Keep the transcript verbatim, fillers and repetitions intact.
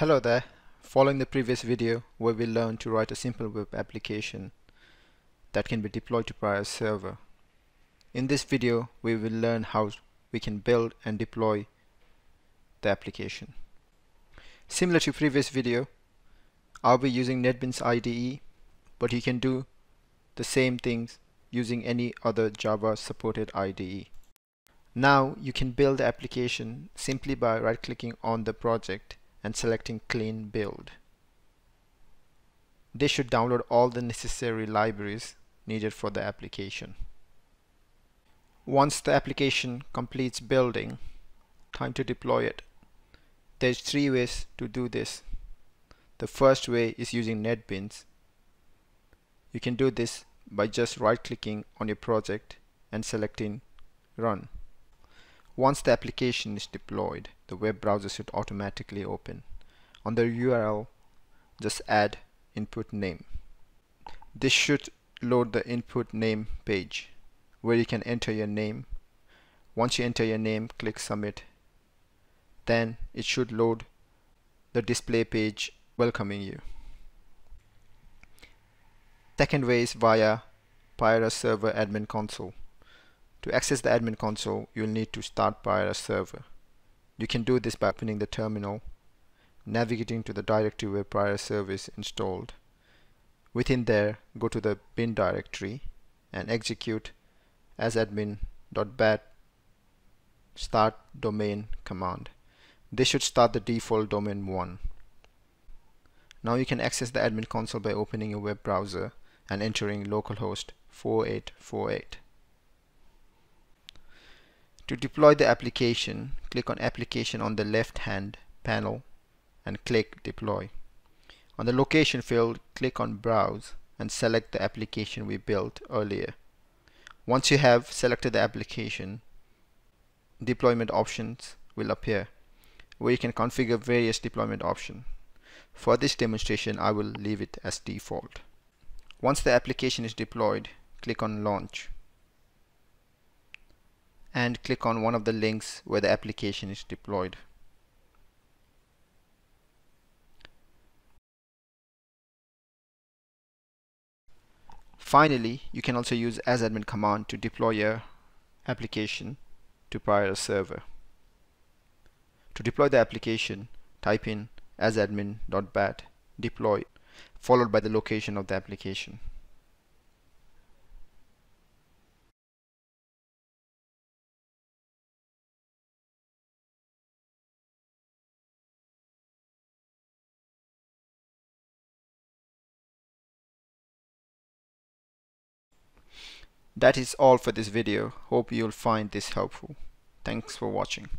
Hello there. Following the previous video where we learned to write a simple web application that can be deployed to Payara Server. In this video we will learn how we can build and deploy the application. Similar to previous video, I'll be using NetBeans I D E, but you can do the same things using any other Java supported I D E. Now you can build the application simply by right clicking on the project and selecting Clean Build. This should download all the necessary libraries needed for the application. Once the application completes building, time to deploy it. There's three ways to do this. The first way is using NetBeans. You can do this by just right clicking on your project and selecting Run. Once the application is deployed, the web browser should automatically open. On the U R L, just add input name. This should load the input name page where you can enter your name. Once you enter your name, click submit. Then it should load the display page welcoming you. Second way is via Payara Server admin console. To access the admin console, you'll need to start Payara Server. You can do this by opening the terminal, navigating to the directory where Payara Server is installed. Within there, go to the bin directory and execute asadmin.bat start domain command. This should start the default domain one. Now you can access the admin console by opening your web browser and entering localhost four eight four eight. To deploy the application, click on Application on the left-hand panel and click Deploy. On the Location field, click on Browse and select the application we built earlier. Once you have selected the application, deployment options will appear, where you can configure various deployment options. For this demonstration, I will leave it as default. Once the application is deployed, click on Launch and click on one of the links where the application is deployed. Finally, you can also use asadmin command to deploy your application to Payara Server. To deploy the application, type in asadmin.bat deploy followed by the location of the application. That is all for this video. Hope you'll find this helpful. Thanks for watching.